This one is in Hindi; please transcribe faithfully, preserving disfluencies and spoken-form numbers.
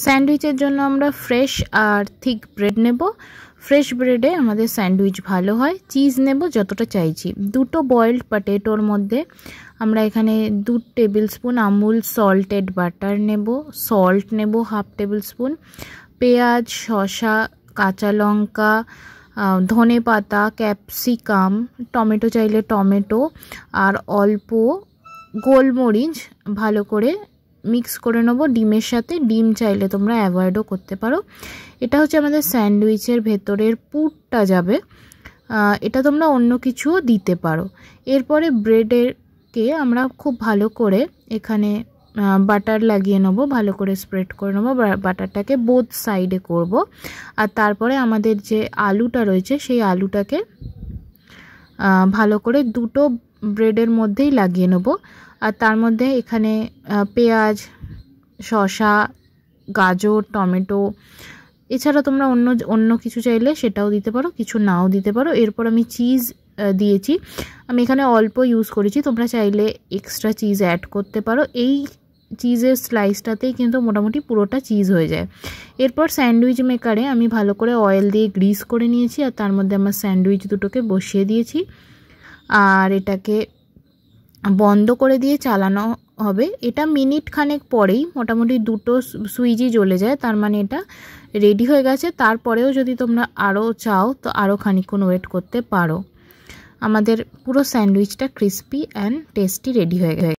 सैंडविचर जोन्नो आमरा फ्रेश और थिक ब्रेड नेब। फ्रेश ब्रेडे आमादेर सैंडविच भालो हय। चीज नेब जतटा चाइछि। दुटो बॉइल्ड पटेटोर मध्य आमरा एखाने दो टेबिल स्पून अमूल सल्टेड बाटार नेब, सल्ट नेब हाफ टेबिल स्पून, पेंयाज, शसा, काँचा लंका, धने पाता, कैप्सिकम, टमेटो चाइले टमेटो और अल्प गोलमरिच भालो करे मिक्स करे नेब डिमेर साथे। डिम चाइले तोमरा अवॉइडो करते पारो। एटा हच्छे आमादेर सैंडविचेर भेतरेर पुरटा जाबे, एटा तोमरा अन्य किछुओ दिते पारो। एरपरे ब्रेडेर के आमरा खूब भालो करे एखाने बाटार लागिए नेब, भालो करे स्प्रेड करे नेब। बाटारटाके बोथ साइडे करब और तारपरे आमादेर जे आलूटा रयेछे सेई आलूटाके भालो करे दुटो ब्रेडेर मध्येई लागिए नेब। और तार मध्य एखाने पेंयाज, शसा, गाजर, टमेटो एछाड़ा तोमरा अन्य अन्य किछु चाइले सेटाओ दिते पारो, किछु नाओ दिते पारो। एरपर आमी चीज दिएछि, आमी एखाने अल्प यूज करेछि। तोमरा चाइले एक्सट्रा चीज ऐड करते पारो। एई चीजेर स्लाइसटातेई किन्तु मोटामुटी पुरोटा चीज हये जाय। एरपर सैंडविच मेकारे आमी भालो करे अएल दिए ग्रीस करे निएछि और तार मध्य आमार सैंडविच दुटोके बसिए दिएछि और एटाके बंद कर दिए चालानो हबे। एटा मिनिट खानेक परेई मोटामुटी दुटो सुइजी जले जाए, तार माने एटा रेडी हो गेछे। तारपरेओ जदि तोमरा आरो चाओ तो आरो खानिकक्षण वेट करते पारो। आमादेर पुरो सैंडविचटा क्रिस्पी एंड टेस्टी रेडी हो गए।